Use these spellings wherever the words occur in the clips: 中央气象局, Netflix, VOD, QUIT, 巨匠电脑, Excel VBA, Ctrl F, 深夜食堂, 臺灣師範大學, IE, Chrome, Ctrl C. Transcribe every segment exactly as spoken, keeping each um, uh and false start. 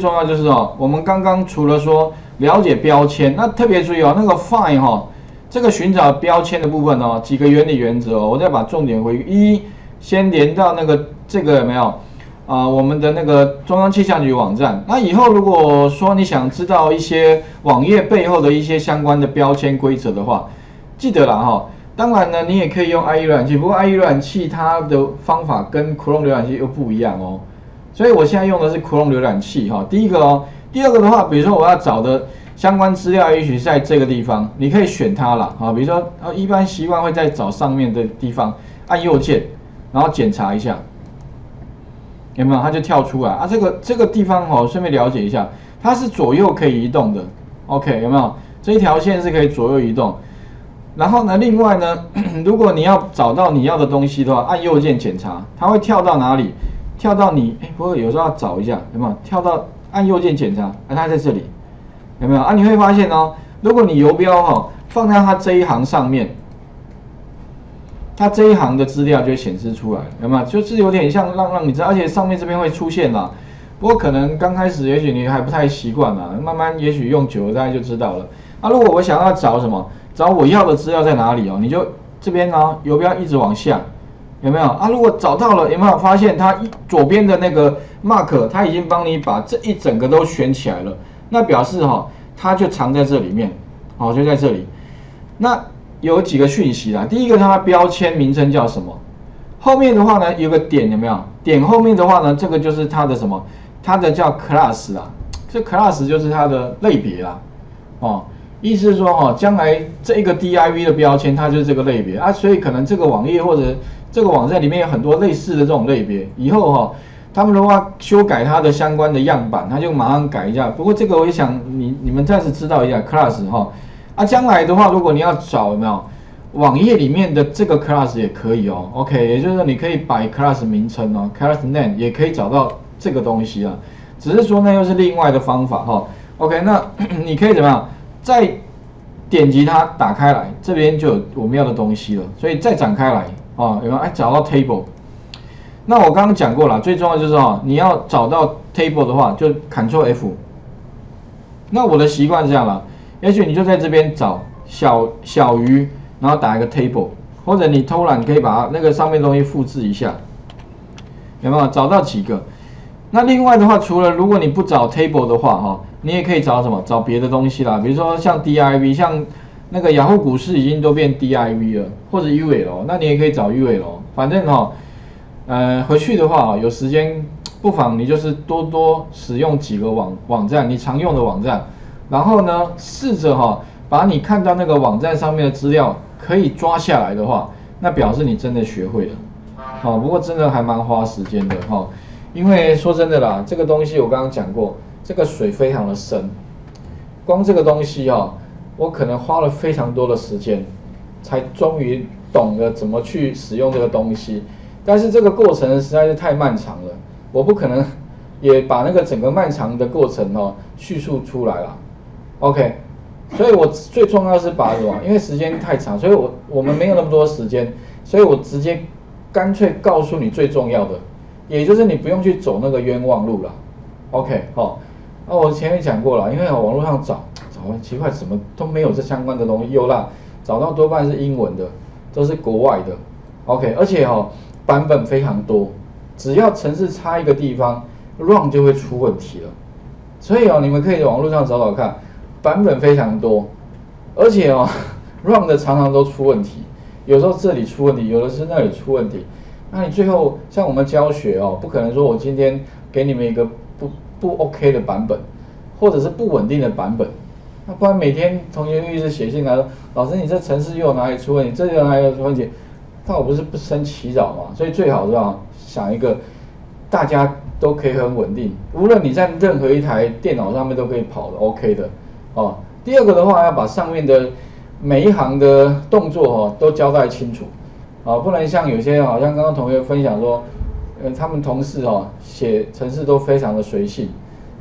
重要就是哦，我们刚刚除了说了解标签，那特别注意哦，那个 find 哈、哦，这个寻找标签的部分哦，几个原理原则哦，我再把重点回一，先连到那个这个有没有啊、呃？我们的那个中央气象局网站。那以后如果说你想知道一些网页背后的一些相关的标签规则的话，记得啦哈、哦。当然呢，你也可以用 I E 浏览器，不过 I E 浏览器它的方法跟 Chrome 浏览器又不一样哦。 所以我现在用的是 Chrome 浏览器哈，第一个哦，第二个的话，比如说我要找的相关资料，也许在这个地方，你可以选它啦。啊，比如说啊，一般习惯会在找上面的地方按右键，然后检查一下，有没有？它就跳出来啊，这个这个地方哦，顺便了解一下，它是左右可以移动的 ，OK 有没有？这一条线是可以左右移动。然后呢，另外呢，如果你要找到你要的东西的话，按右键检查，它会跳到哪里？ 跳到你，哎，不过有时候要找一下，有没有？跳到按右键检查，哎、啊，它在这里，有没有？啊，你会发现哦，如果你游标哈、哦、放在它这一行上面，它这一行的资料就会显示出来，有没有？就是有点像让让你知道，而且上面这边会出现啦。不过可能刚开始也许你还不太习惯啦，慢慢也许用久了大家就知道了。啊，如果我想要找什么，找我要的资料在哪里哦，你就这边呢游标一直往下。 有没有啊？如果找到了，有没有发现它左边的那个 mark， 它已经帮你把这一整个都选起来了，那表示哈、哦，它就藏在这里面，哦，就在这里。那有几个讯息啦，第一个它的标签名称叫什么？后面的话呢，有个点有没有？点后面的话呢，这个就是它的什么？它的叫 class 啦，这 class 就是它的类别啦，哦。 意思是说哈、哦，将来这一个 div 的标签，它就是这个类别啊，所以可能这个网页或者这个网站里面有很多类似的这种类别，以后哈、哦，他们的话修改它的相关的样板，它就马上改一下。不过这个我也想你你们暂时知道一下 class 哈、哦，啊，将来的话，如果你要找有没有网页里面的这个 class 也可以哦 ，OK， 也就是说你可以摆 class 名称哦 ，class name 也可以找到这个东西啊，只是说那又是另外的方法哈、哦、，OK， 那你可以怎么样？ 再点击它打开来，这边就有我们要的东西了。所以再展开来啊、哦，有没有？哎，找到 table。那我刚刚讲过了，最重要就是哦，你要找到 table 的话，就 Ctrl F。那我的习惯这样了，也许你就在这边找小小鱼，然后打一个 table， 或者你偷懒可以把那个上面的东西复制一下，有没有？找到几个？那另外的话，除了如果你不找 table 的话，哈、哦。 你也可以找什么？找别的东西啦，比如说像 div， 像那个雅虎股市已经都变 div 了，或者 U L， 那你也可以找 U L。反正哈、哦，呃，回去的话、哦、有时间不妨你就是多多使用几个网网站你常用的网站，然后呢，试着哈、哦、把你看到那个网站上面的资料可以抓下来的话，那表示你真的学会了。哦，不过真的还蛮花时间的哈、哦，因为说真的啦，这个东西我刚刚讲过。 这个水非常的深，光这个东西哦，我可能花了非常多的时间，才终于懂得怎么去使用这个东西。但是这个过程实在是太漫长了，我不可能也把那个整个漫长的过程哦叙述出来了。OK， 所以我最重要是把什么？因为时间太长，所以我我们没有那么多时间，所以我直接干脆告诉你最重要的，也就是你不用去走那个冤枉路了。OK， 好、哦。 那、哦、我前面讲过了，因为网络上找找很奇怪，什么都没有这相关的东西，有啦，找到多半是英文的，都是国外的 ，OK， 而且哦版本非常多，只要程式差一个地方 ，run 就会出问题了，所以哦你们可以在网络上找找看，版本非常多，而且哦 run 的常常都出问题，有时候这里出问题，有的是那里出问题，那你最后像我们教学哦，不可能说我今天给你们一个不。 不 OK 的版本，或者是不稳定的版本，那不然每天同学会一直写信来说，老师你这程式又哪里出问题，这又哪里出问题，那我不是不胜其扰嘛？所以最好是吧，想一个大家都可以很稳定，无论你在任何一台电脑上面都可以跑的 OK 的哦。第二个的话，要把上面的每一行的动作哦都交代清楚啊、哦，不能像有些好像刚刚同学分享说。 呃，他们同事哦，写程式都非常的随性，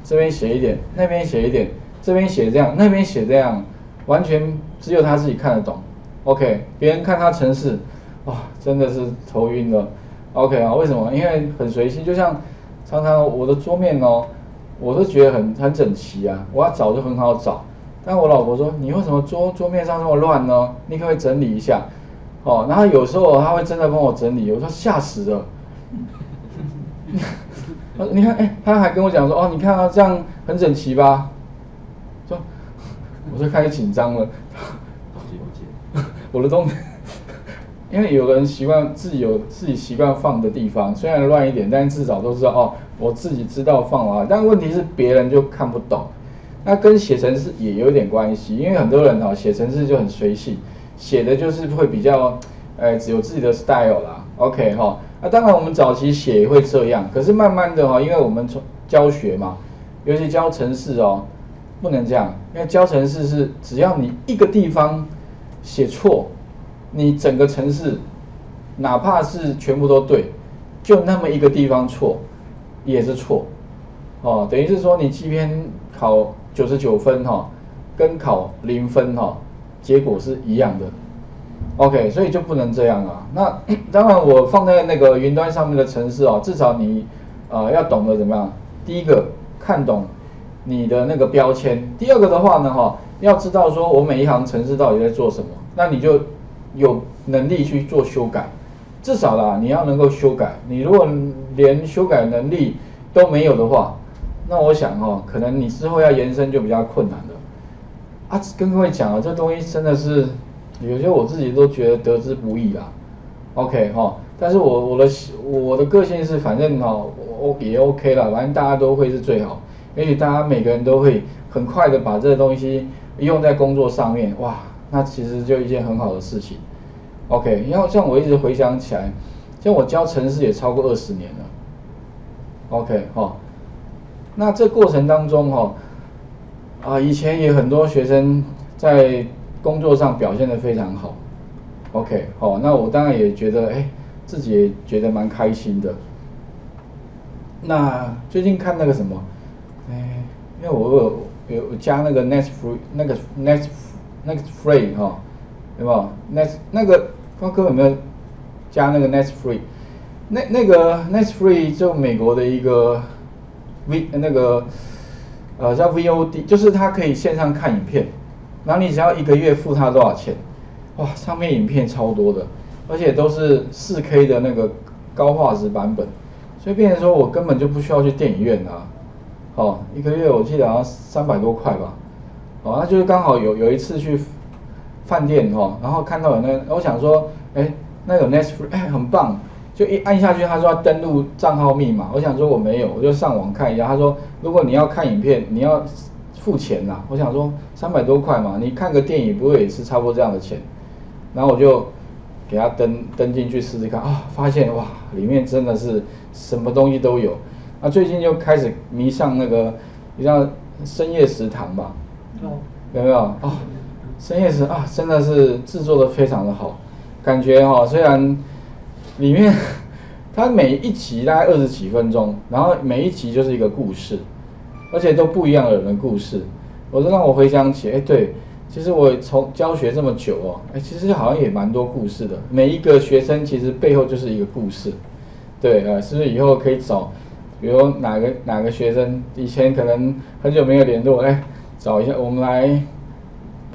这边写一点，那边写一点，这边写这样，那边写这样，完全只有他自己看得懂。OK， 别人看他程式，哇、哦，真的是头晕了。OK 啊，为什么？因为很随性，就像常常我的桌面哦，我都觉得很很整齐啊，我要找就很好找。但我老婆说，你为什么桌桌面上这么乱呢？你可不可以整理一下？哦，然后有时候她会真的帮我整理，我说吓死了。你看，哎、欸，她还跟我讲说，哦，你看啊，这样很整齐吧？说，我就开始紧张了。我的东西，因为有的人习惯自己有自己习惯放的地方，虽然乱一点，但至少都知道哦，我自己知道放啊。但问题是别人就看不懂，那跟写程式也有点关系，因为很多人哦写程式就很随性，写的就是会比较，呃，只有自己的 style 啦。OK 哈、哦，那、啊、当然我们早期写也会这样，可是慢慢的哈、哦，因为我们从教学嘛，尤其教程式哦，不能这样，因为教程式是只要你一个地方。写错，你整个程式，哪怕是全部都对，就那么一个地方错，也是错，哦，等于是说你即便考九十九分哈、哦，跟考零分哈、哦，结果是一样的 ，OK， 所以就不能这样啊。那当然我放在那个云端上面的程式哦，至少你啊、呃、要懂得怎么样，第一个看懂你的那个标签，第二个的话呢哈、哦。要知道说，我每一行程式到底在做什么，那你就有能力去做修改，至少啦，你要能够修改。你如果连修改能力都没有的话，那我想哦，可能你之后要延伸就比较困难了。啊，跟各位讲啊，这东西真的是有些我自己都觉得得之不易啦。OK 哈、哦，但是我我的我的个性是，反正哈、哦，我也 OK 啦，反正大家都会是最好。也许大家每个人都会很快的把这个东西。用在工作上面，哇，那其实就一件很好的事情。OK， 然后像我一直回想起来，像我教程式也超过二十年了。OK， 哈、哦，那这过程当中哈、哦，啊，以前也很多学生在工作上表现得非常好。OK， 好、哦，那我当然也觉得，哎，自己也觉得蛮开心的。那最近看那个什么，哎，因为我有。有加那个 Netflix 那个 Netflix 那个 free 哈、哦，有没有 Net 那个光哥有没有加那个 Netflix？ 那那个 Netflix 就美国的一个 V 那个呃叫 V O D， 就是它可以线上看影片，然后你只要一个月付它多少钱，哇，上面影片超多的，而且都是 四 K 的那个高画质版本，所以变成说我根本就不需要去电影院啊。哦，一个月我记得好像三百多块吧，哦，那就是刚好有有一次去饭店哦，然后看到有那個，我想说，哎、欸，那有 Netflix， 哎、欸，很棒，就一按下去，他说要登录账号密码，我想说我没有，我就上网看一下，他说如果你要看影片，你要付钱呐，我想说三百多块嘛，你看个电影不会也是差不多这样的钱，然后我就给他登登进去试试看，啊、哦，发现哇，里面真的是什么东西都有。啊，最近就开始迷上那个，你知道深夜食堂吧？哦、有没有啊、哦？深夜食啊，真的是制作的非常的好，感觉哈、哦，虽然里面它每一集大概二十几分钟，然后每一集就是一个故事，而且都不一样的人的故事，我就让我回想起，哎、欸，对，其实我从教学这么久哦，哎、欸，其实好像也蛮多故事的，每一个学生其实背后就是一个故事，对，呃，是不是以后可以找？比如哪个哪个学生以前可能很久没有联络，哎，找一下，我们来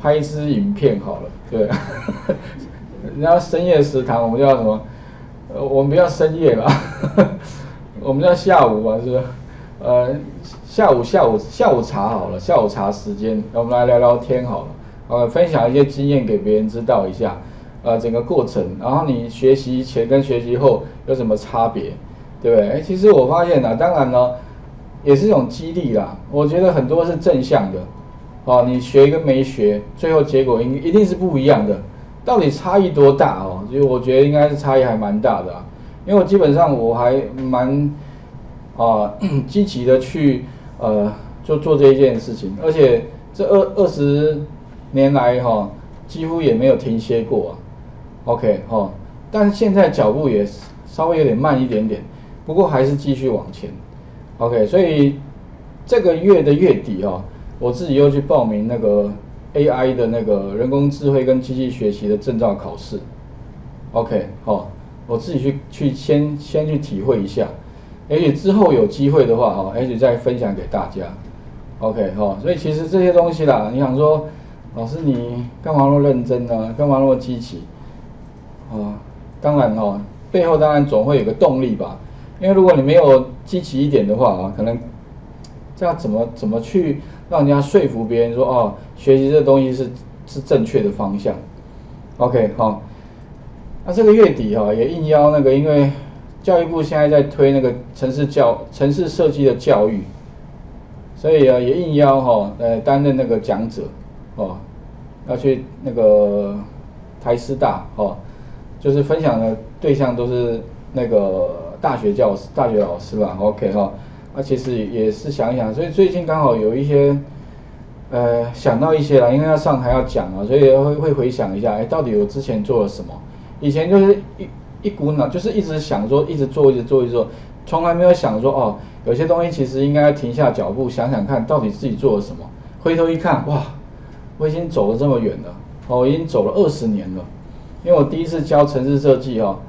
拍一支影片好了，对。然后深夜食堂，我们叫什么？呃，我们不叫深夜吧，我们叫下午吧，是不是？呃，下午下午下午茶好了，下午茶时间，我们来聊聊天好了，呃，分享一些经验给别人知道一下，呃，整个过程，然后你学习前跟学习后有什么差别？对不对？哎，其实我发现啊，当然呢，也是一种激励啦。我觉得很多是正向的，哦，你学跟没学，最后结果应一定是不一样的。到底差异多大哦？所以我觉得应该是差异还蛮大的啊。因为我基本上我还蛮啊、呃、积极的去呃就做这一件事情，而且这二二十年来哈、哦，几乎也没有停歇过啊。OK 哈、哦，但是现在脚步也稍微有点慢一点点。不过还是继续往前 ，OK， 所以这个月的月底哦，我自己又去报名那个 A I 的那个人工智慧跟机器学习的证照考试 ，OK， 好、哦，我自己去去先先去体会一下，也许之后有机会的话，哈，也许再分享给大家。OK 哈，所以其实这些东西啦，你想说，老师你干嘛那么认真呢、啊？干嘛那么积极？啊，当然哈，背后当然总会有个动力吧。因为如果你没有积极一点的话啊，可能这样怎么怎么去让人家说服别人说哦，学习这东西是是正确的方向。OK 哈，那这个月底哈也应邀那个，因为教育部现在在推那个城市教城市设计的教育。所以啊，也应邀哈，呃，担任那个讲者，哦，要去那个台师大，哦，就是分享的对象都是那个大学教师、大学老师啦 ，OK 哈、哦，那、啊、其实也是想一想，所以最近刚好有一些，呃，想到一些啦，因为要上台要讲啊，所以会会回想一下，哎，到底我之前做了什么？以前就是一一股脑，就是一直想说，一直做，一直做，一直做。从来没有想说哦，有些东西其实应该停下脚步，想想看到底自己做了什么。回头一看，哇，我已经走了这么远了，哦，我已经走了二十年了。因为我第一次教程式设计哦，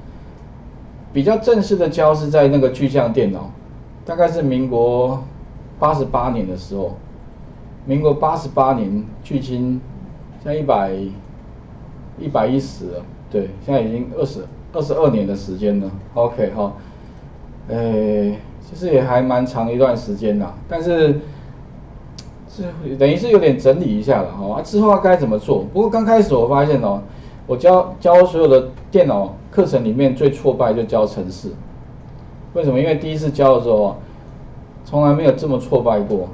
比较正式的教是在那个巨匠电脑，大概是民国八十八年的时候。民国八十八年，距今现在一百一百一十了，对，现在已经二十二十二年的时间了。OK 哈、哦。呃，其实也还蛮长一段时间啦，但是是等于是有点整理一下了哈、啊，之后该怎么做？不过刚开始我发现哦，我教教所有的电脑课程里面最挫败就教程式，为什么？因为第一次教的时候，从来没有这么挫败过，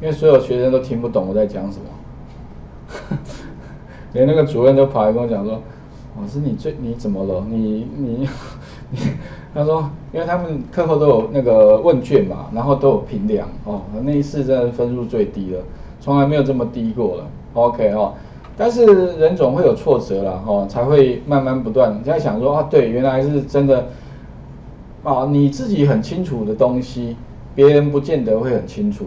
因为所有学生都听不懂我在讲什么，连那个主任都跑来跟我讲说。老师，你最你怎么了？你你你，他说，因为他们课后都有那个问卷嘛，然后都有评量哦。那一次真的分数最低了，从来没有这么低过了。OK 哦，但是人总会有挫折啦，哦，才会慢慢不断。你在想说啊，对，原来是真的啊，你自己很清楚的东西，别人不见得会很清楚。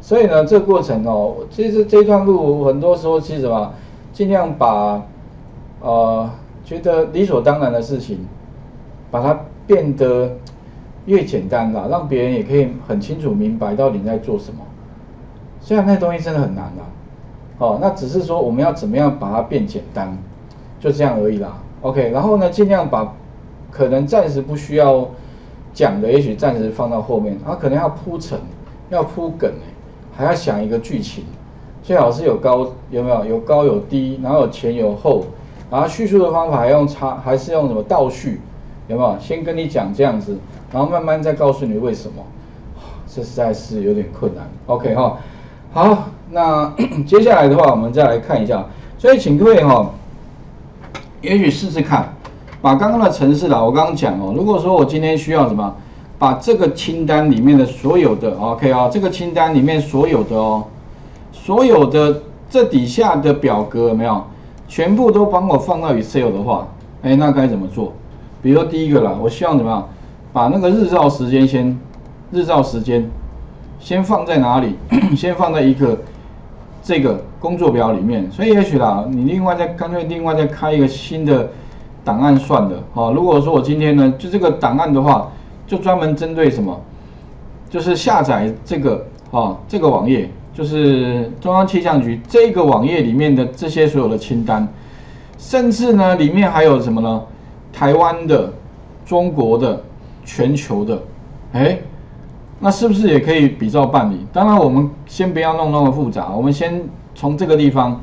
所以呢，这个过程哦，其实这段路很多时候其实嘛，尽量把。呃，觉得理所当然的事情，把它变得越简单啦，让别人也可以很清楚明白到底你在做什么。虽然那东西真的很难啦，哦，那只是说我们要怎么样把它变简单，就这样而已啦。OK， 然后呢，尽量把可能暂时不需要讲的，也许暂时放到后面，它、啊、可能要铺陈，要铺梗、欸，还要想一个剧情，最好是有高有没有有高有低，然后有前有后。然后叙述的方法还用插，还是用什么倒叙，有没有？先跟你讲这样子，然后慢慢再告诉你为什么，这实在是有点困难。OK 哈，好，那接下来的话，我们再来看一下。所以请各位哈、哦，也许试试看，把刚刚的程式啦，我刚刚讲哦，如果说我今天需要什么，把这个清单里面的所有的 OK 啊、哦，这个清单里面所有的哦，所有的这底下的表格有没有？全部都帮我放到 Excel 的话，哎，那该怎么做？比如说第一个啦，我希望怎么样，把那个日照时间先，日照时间先放在哪里？先放在一个这个工作表里面。所以也许啦，你另外再干脆另外再开一个新的档案算了。哦，如果说我今天呢，就这个档案的话，就专门针对什么，就是下载这个啊、哦、这个网页。就是中央气象局这个网页里面的这些所有的清单，甚至呢里面还有什么呢？台湾的、中国的、全球的，哎，那是不是也可以比照办理？当然，我们先不要弄那么复杂，我们先从这个地方。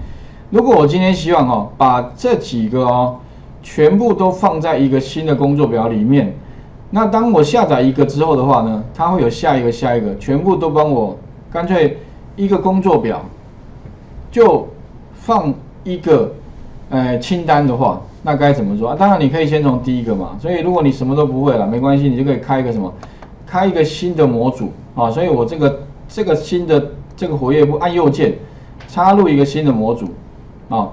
如果我今天希望哦，把这几个哦全部都放在一个新的工作表里面，那当我下载一个之后的话呢，它会有下一个、下一个，全部都帮我干脆。一个工作表就放一个呃清单的话，那该怎么做啊？当然你可以先从第一个嘛。所以如果你什么都不会了，没关系，你就可以开一个什么，开一个新的模组啊。所以我这个这个新的这个活跃部按右键插入一个新的模组啊。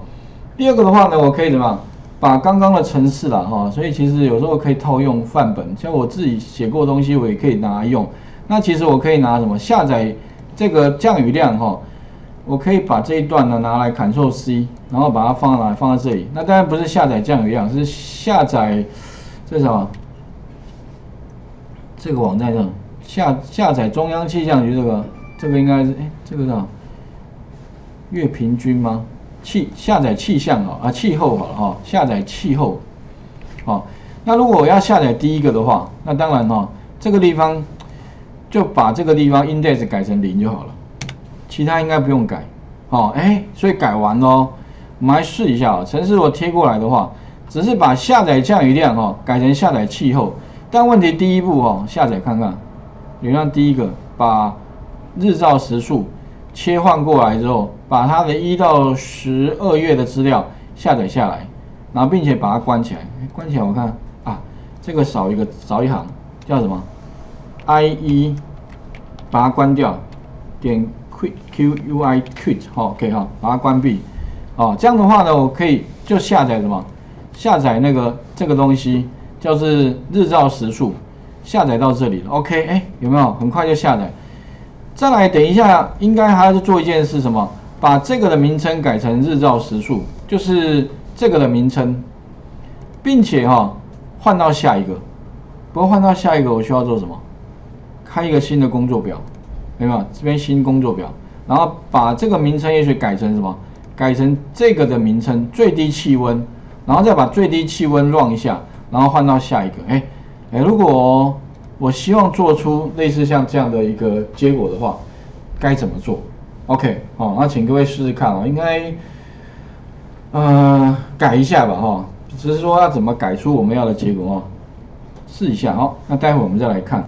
第二个的话呢，我可以怎么样把刚刚的程式啦哈、啊，所以其实有时候可以套用范本，像我自己写过的东西，我也可以拿来用。那其实我可以拿什么下载？这个降雨量哈、哦，我可以把这一段呢拿来 Ctrl C， 然后把它放来放在这里。那当然不是下载降雨量，是下载这是什么？这个网站上下下载中央气象局这个，这个应该是哎，这个叫月平均吗？气下载气象啊啊气候好了哈、哦，下载气候，好、哦，那如果我要下载第一个的话，那当然哈、哦，这个地方就把这个地方 index 改成零就好了，其他应该不用改，哦哎，所以改完喽，我们来试一下啊、哦，程式我贴过来的话，只是把下载降雨量哦改成下载气候，但问题第一步哦下载看看。 流量第一个，把日照时数切换过来之后，把它的一到十二月的资料下载下来，然后并且把它关起来。关起来，我看啊，这个少一个，少一行，叫什么 ？I E， 把它关掉，点 quit Q U I quit 好 ，OK 哈，把它关闭。哦，这样的话呢，我可以就下载什么？下载那个这个东西，就是日照时数。 下载到这里了 ，OK， 哎、欸，有没有很快就下载？再来，等一下应该还要做一件事，什么？把这个的名称改成日照时数，就是这个的名称，并且哈、哦、换到下一个。不过换到下一个，我需要做什么？开一个新的工作表，有没有？这边新工作表，然后把这个名称也许改成什么？改成这个的名称最低气温，然后再把最低气温 run 一下，然后换到下一个，哎、欸。 哎，如果我希望做出类似像这样的一个结果的话，该怎么做 ？OK， 好、哦，那请各位试试看哦，应该呃改一下吧，哈、哦，只是说要怎么改出我们要的结果哦，试一下哦。那待会我们再来看。